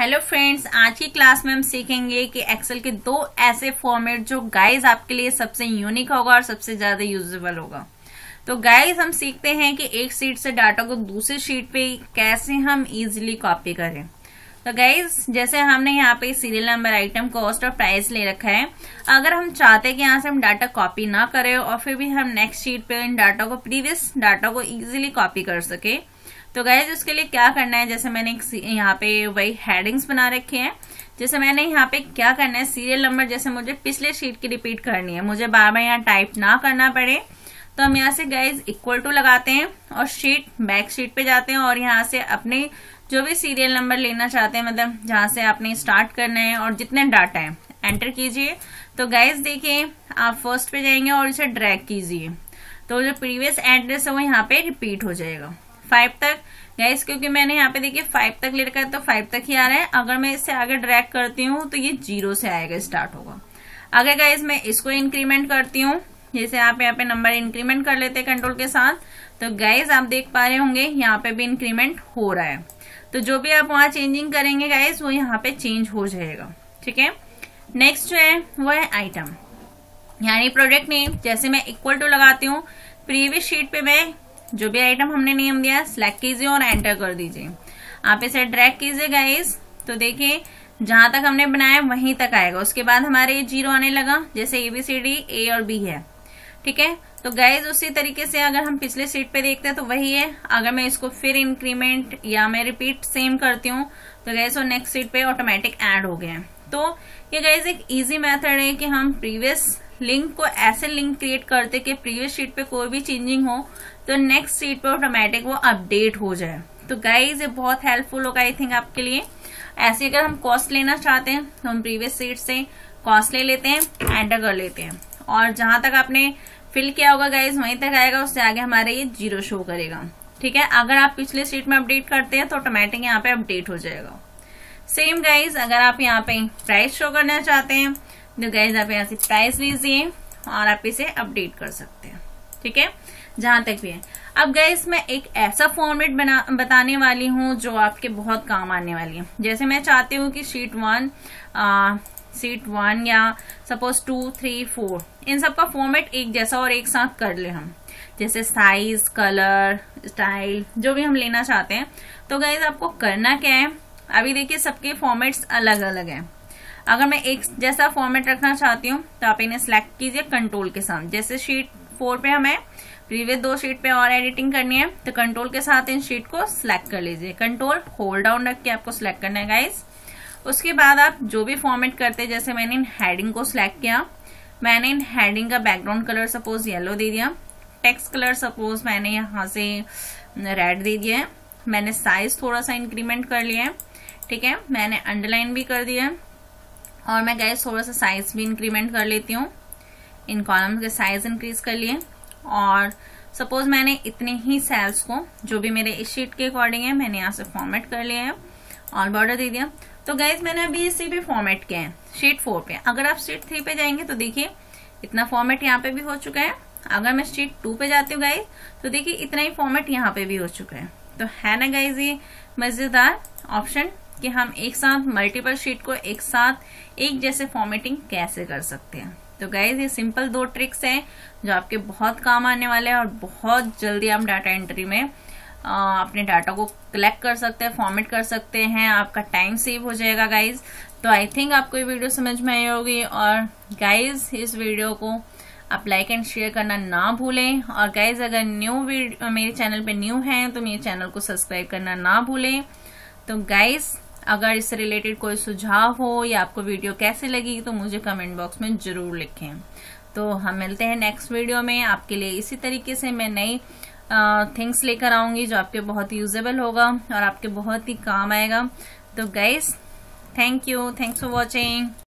Hello friends, आज की class में हम सीखेंगे कि एक्सेल के दो ऐसे फॉर्मेट जो गाइस आपके लिए सबसे यूनिक होगा और सबसे ज्यादा यूजेबल होगा। तो गाइस हम सीखते हैं कि एक शीट से डाटा को दूसरी शीट पे कैसे हम इजीली कॉपी करें। तो गाइस जैसे हमने यहाँ पे सीरियल नंबर, आइटम, कॉस्ट और प्राइस ले रखा है। अगर हम चाहते हैं कि यहाँ से हम डाटा कॉपी ना करें और फिर भी हम नेक्स्ट शीट पे इन डाटा को, प्रीवियस डाटा को इजीली कॉपी कर सके, तो गाइज उसके लिए क्या करना है, जैसे मैंने यहाँ पे वही हेडिंग्स बना रखे हैं। जैसे मैंने यहाँ पे क्या करना है, सीरियल नंबर जैसे मुझे पिछले शीट की रिपीट करनी है, मुझे बार बार यहाँ टाइप ना करना पड़े, तो हम यहाँ से गाइज इक्वल टू लगाते हैं और शीट, बैक शीट पे जाते हैं और यहाँ से अपने जो भी सीरियल नंबर लेना चाहते हैं, मतलब जहाँ से आपने स्टार्ट करना है और जितने डाटा है, एंटर कीजिए। तो गाइज देखिए आप फर्स्ट पे जाएंगे और इसे ड्रैग कीजिए, तो जो प्रीवियस एड्रेस है वो यहाँ पे रिपीट हो जाएगा 5 तक। गाइस क्योंकि मैंने यहाँ पे देखिए 5 तक ले रखा है तो 5 तक ही आ रहा है। अगर मैं इससे आगे ड्रैग करती हूँ तो ये 0 से आएगा, स्टार्ट होगा। अगर गाइस मैं इसको इंक्रीमेंट करती हूँ, जैसे आप यहाँ पे नंबर इंक्रीमेंट कर लेते हैं कंट्रोल के साथ, तो गाइस आप देख पा रहे होंगे यहाँ पे भी इंक्रीमेंट हो रहा है। तो जो भी आप वहाँ चेंजिंग करेंगे गाइस वो यहाँ पे चेंज हो जाएगा, ठीक है। नेक्स्ट जो है वो है आइटम यानी प्रोडक्ट नेम। जैसे मैं इक्वल टू लगाती हूँ, प्रीवियस शीट पे मैं जो भी आइटम हमने नेम दिया सिलेक्ट कीजिए और एंटर कर दीजिए। आप इसे ड्रैग कीजिए गाइस, तो देखिए जहां तक हमने बनाया वहीं तक आएगा। उसके बाद हमारे 0 आने लगा, जैसे ABCD A और B है, ठीक है। तो गाइस उसी तरीके से अगर हम पिछले शीट पे देखते हैं तो वही है। अगर मैं इसको फिर इंक्रीमेंट या मैं रिपीट सेम करती हूँ तो गाइस वो नेक्स्ट शीट पे ऑटोमेटिक एड हो गया। तो ये गाइस एक ईजी मेथड है कि हम प्रीवियस लिंक को ऐसे लिंक क्रिएट करते कि प्रीवियस शीट पे कोई भी चेंजिंग हो तो नेक्स्ट शीट पे ऑटोमेटिक वो अपडेट हो जाए। तो गाइज ये बहुत हेल्पफुल होगा आई थिंक आपके लिए। ऐसे अगर हम कॉस्ट लेना चाहते हैं तो हम प्रीवियस शीट से कॉस्ट ले लेते हैं, एंटर कर लेते हैं और जहां तक आपने फिल किया होगा गाइज वहीं तक आएगा, उससे आगे हमारा ये 0 शो करेगा, ठीक है। अगर आप पिछले शीट में अपडेट करते हैं तो ऑटोमेटिक यहाँ पे अपडेट हो जाएगा। सेम गाइज अगर आप यहाँ पे प्राइस शो करना चाहते हैं तो गाइज आप यहाँ से प्राइस लीजिए और आप इसे अपडेट कर सकते हैं, ठीक है, जहां तक भी है। अब गाइज मैं एक ऐसा फॉर्मेट बताने वाली हूँ जो आपके बहुत काम आने वाली है। जैसे मैं चाहती हूँ कि शीट वन या सपोज 2, 3, 4 इन सबका फॉर्मेट एक जैसा और एक साथ कर ले हम, जैसे साइज, कलर, स्टाइल जो भी हम लेना चाहते हैं। तो गाइज आपको करना क्या है, अभी देखिए सबके फॉर्मेट्स अलग अलग हैं। अगर मैं एक जैसा फॉर्मेट रखना चाहती हूँ तो आप इन्हें सिलेक्ट कीजिए कंट्रोल के साथ। जैसे शीट 4 पे हमें प्रीवियस 2 शीट पे और एडिटिंग करनी है तो कंट्रोल के साथ इन शीट को सिलेक्ट कर लीजिए, कंट्रोल होल्ड डाउन रख के आपको सिलेक्ट करना है गाइस। उसके बाद आप जो भी फॉर्मेट करते हैं, जैसे मैंने इन हेडिंग को सिलेक्ट किया, मैंने इन हेडिंग का बैकग्राउंड कलर सपोज येलो दे दिया, टेक्स्ट कलर सपोज मैंने यहाँ से रेड दे दिया है, मैंने साइज थोड़ा सा इंक्रीमेंट कर लिया है, ठीक है, मैंने अंडरलाइन भी कर दिया है और मैं गाइस थोड़ा सा साइज भी इंक्रीमेंट कर लेती हूँ। इन कॉलम्स के साइज इंक्रीज कर लिए और सपोज मैंने इतने ही सेल्स को जो भी मेरे इस शीट के अकॉर्डिंग है मैंने यहाँ से फॉर्मेट कर लिया है और बॉर्डर दे दिया। तो गाइस मैंने अभी इसी भी फॉर्मेट किया है शीट 4 पे। अगर आप शीट 3 पे जाएंगे तो देखिए इतना फॉर्मेट यहाँ पे भी हो चुका है। अगर मैं शीट 2 पे जाती हूँ गाइस तो देखिए इतना ही फॉर्मेट यहाँ पे भी हो चुका है। तो है ना गाइस ये मजेदार ऑप्शन कि हम एक साथ मल्टीपल शीट को एक साथ एक जैसे फॉर्मेटिंग कैसे कर सकते हैं। तो गाइज ये सिंपल 2 ट्रिक्स हैं जो आपके बहुत काम आने वाले हैं और बहुत जल्दी आप डाटा एंट्री में अपने डाटा को कलेक्ट कर सकते हैं, फॉर्मेट कर सकते हैं, आपका टाइम सेव हो जाएगा गाइज। तो आई थिंक आपको ये वीडियो समझ में आई होगी और गाइज इस वीडियो को आप लाइक एंड शेयर करना ना भूलें। और गाइज अगर मेरे चैनल पर न्यू हैं तो मेरे चैनल को सब्सक्राइब करना ना भूलें। तो गाइज अगर इससे रिलेटेड कोई सुझाव हो या आपको वीडियो कैसे लगी तो मुझे कमेंट बॉक्स में जरूर लिखें। तो हम मिलते हैं नेक्स्ट वीडियो में। आपके लिए इसी तरीके से मैं नई थिंग्स लेकर आऊंगी जो आपके बहुत ही यूजेबल होगा और आपके बहुत ही काम आएगा। तो guys thank you, thanks for watching.